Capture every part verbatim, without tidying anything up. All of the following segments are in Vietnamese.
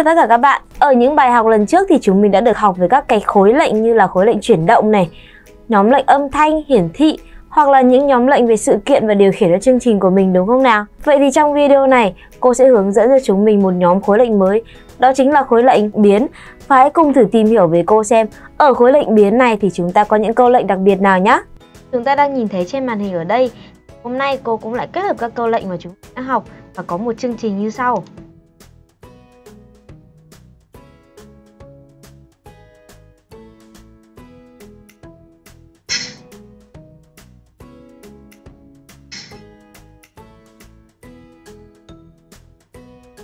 chào tất cả các bạn. Ở những bài học lần trước thì chúng mình đã được học về các cái khối lệnh như là khối lệnh chuyển động này, nhóm lệnh âm thanh, hiển thị hoặc là những nhóm lệnh về sự kiện và điều khiển cho chương trình của mình, đúng không nào? Vậy thì trong video này, cô sẽ hướng dẫn cho chúng mình một nhóm khối lệnh mới, đó chính là khối lệnh biến. Và hãy cùng thử tìm hiểu với cô xem ở khối lệnh biến này thì chúng ta có những câu lệnh đặc biệt nào nhé. Chúng ta đang nhìn thấy trên màn hình ở đây. Hôm nay cô cũng lại kết hợp các câu lệnh mà chúng ta đã học và có một chương trình như sau.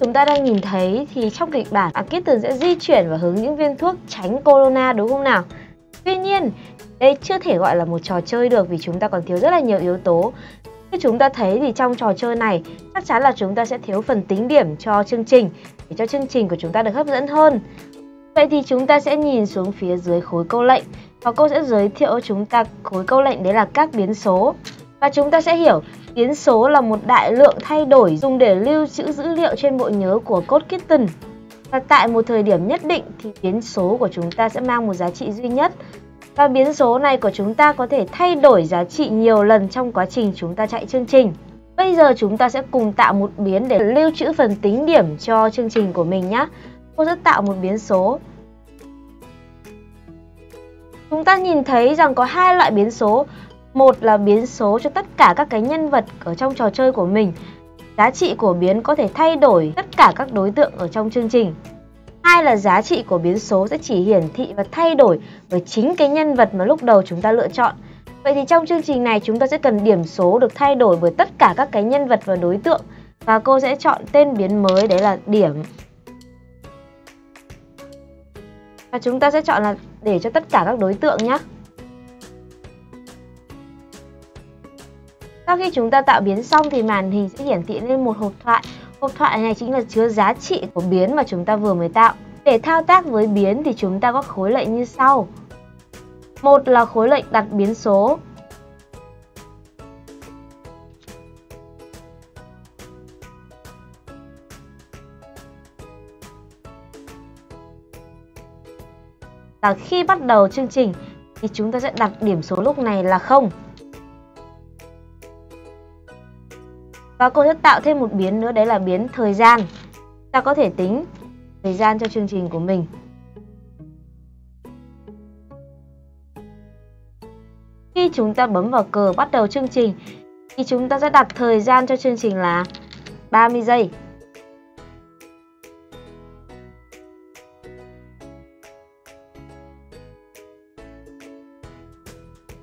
Chúng ta đang nhìn thấy thì trong kịch bản Codekitten sẽ di chuyển và hướng những viên thuốc tránh corona, đúng không nào? Tuy nhiên, đây chưa thể gọi là một trò chơi được vì chúng ta còn thiếu rất là nhiều yếu tố. Như chúng ta thấy thì trong trò chơi này chắc chắn là chúng ta sẽ thiếu phần tính điểm cho chương trình để cho chương trình của chúng ta được hấp dẫn hơn. Vậy thì chúng ta sẽ nhìn xuống phía dưới khối câu lệnh và cô sẽ giới thiệu cho chúng ta khối câu lệnh đấy là các biến số. Và chúng ta sẽ hiểu biến số là một đại lượng thay đổi dùng để lưu trữ dữ liệu trên bộ nhớ của Codekitten. Và tại một thời điểm nhất định thì biến số của chúng ta sẽ mang một giá trị duy nhất. Và biến số này của chúng ta có thể thay đổi giá trị nhiều lần trong quá trình chúng ta chạy chương trình. Bây giờ chúng ta sẽ cùng tạo một biến để lưu trữ phần tính điểm cho chương trình của mình nhé. Cô sẽ tạo một biến số. Chúng ta nhìn thấy rằng có hai loại biến số. Một là biến số cho tất cả các cái nhân vật ở trong trò chơi của mình. Giá trị của biến có thể thay đổi tất cả các đối tượng ở trong chương trình. Hai là giá trị của biến số sẽ chỉ hiển thị và thay đổi với chính cái nhân vật mà lúc đầu chúng ta lựa chọn. Vậy thì trong chương trình này chúng ta sẽ cần điểm số được thay đổi bởi tất cả các cái nhân vật và đối tượng. Và cô sẽ chọn tên biến mới đấy là điểm. Và chúng ta sẽ chọn là để cho tất cả các đối tượng nhé. Sau khi chúng ta tạo biến xong thì màn hình sẽ hiển thị lên một hộp thoại. Hộp thoại này chính là chứa giá trị của biến mà chúng ta vừa mới tạo. Để thao tác với biến thì chúng ta có khối lệnh như sau. Một là khối lệnh đặt biến số. Và khi bắt đầu chương trình thì chúng ta sẽ đặt điểm số lúc này là không. Và cô sẽ tạo thêm một biến nữa, đấy là biến thời gian. Ta có thể tính thời gian cho chương trình của mình. Khi chúng ta bấm vào cờ bắt đầu chương trình thì chúng ta sẽ đặt thời gian cho chương trình là ba mươi giây.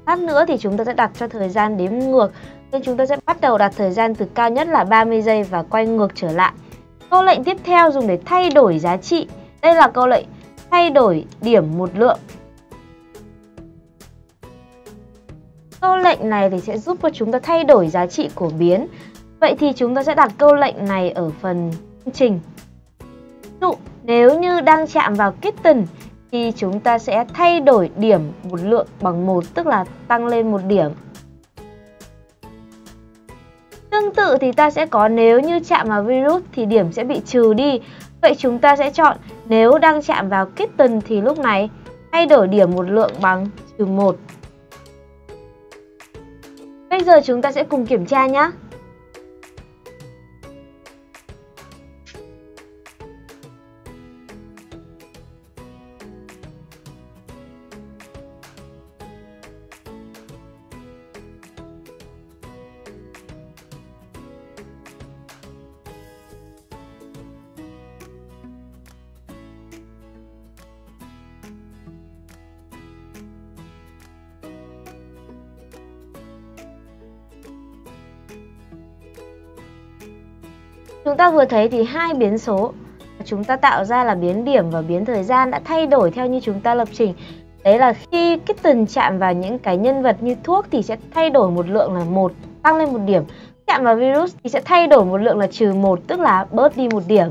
Lát nữa thì chúng ta sẽ đặt cho thời gian đếm ngược. Nên chúng ta sẽ bắt đầu đặt thời gian từ cao nhất là ba mươi giây và quay ngược trở lại. Câu lệnh tiếp theo dùng để thay đổi giá trị. Đây là câu lệnh thay đổi điểm một lượng. Câu lệnh này thì sẽ giúp cho chúng ta thay đổi giá trị của biến. Vậy thì chúng ta sẽ đặt câu lệnh này ở phần chương trình. Ví dụ nếu như đang chạm vào kitten thì chúng ta sẽ thay đổi điểm một lượng bằng một, tức là tăng lên một điểm. Tương tự thì ta sẽ có nếu như chạm vào virus thì điểm sẽ bị trừ đi. Vậy chúng ta sẽ chọn nếu đang chạm vào kitten thì lúc này thay đổi điểm một lượng bằng trừ một. Bây giờ chúng ta sẽ cùng kiểm tra nhé. Chúng ta vừa thấy thì hai biến số chúng ta tạo ra là biến điểm và biến thời gian đã thay đổi theo như chúng ta lập trình. Đấy là khi kitten chạm vào những cái nhân vật như thuốc thì sẽ thay đổi một lượng là một, tăng lên một điểm. Chạm vào virus thì sẽ thay đổi một lượng là trừ một, tức là bớt đi một điểm.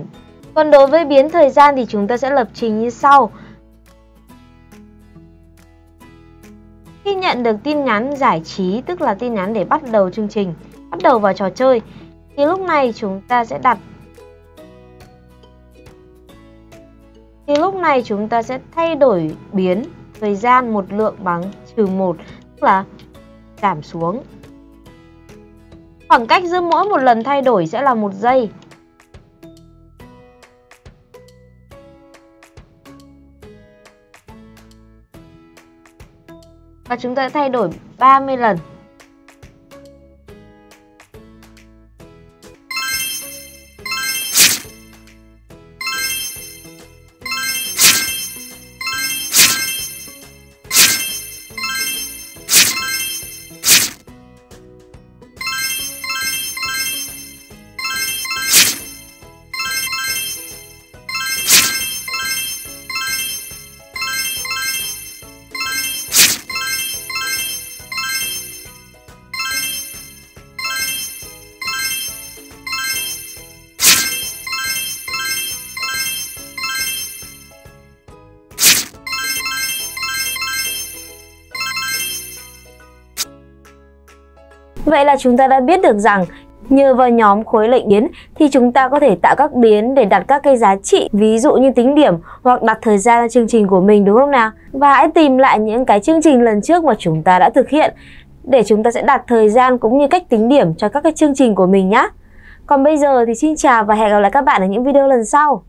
Còn đối với biến thời gian thì chúng ta sẽ lập trình như sau. Khi nhận được tin nhắn giải trí, tức là tin nhắn để bắt đầu chương trình, bắt đầu vào trò chơi, thì lúc này chúng ta sẽ đặt Thì lúc này chúng ta sẽ thay đổi biến thời gian một lượng bằng trừ một, tức là giảm xuống. Khoảng cách giữa mỗi một lần thay đổi sẽ là một giây. Và chúng ta thay đổi ba mươi lần. Vậy là chúng ta đã biết được rằng nhờ vào nhóm khối lệnh biến thì chúng ta có thể tạo các biến để đặt các cái giá trị, ví dụ như tính điểm hoặc đặt thời gian chương trình của mình, đúng không nào? Và hãy tìm lại những cái chương trình lần trước mà chúng ta đã thực hiện để chúng ta sẽ đặt thời gian cũng như cách tính điểm cho các cái chương trình của mình nhé. Còn bây giờ thì xin chào và hẹn gặp lại các bạn ở những video lần sau.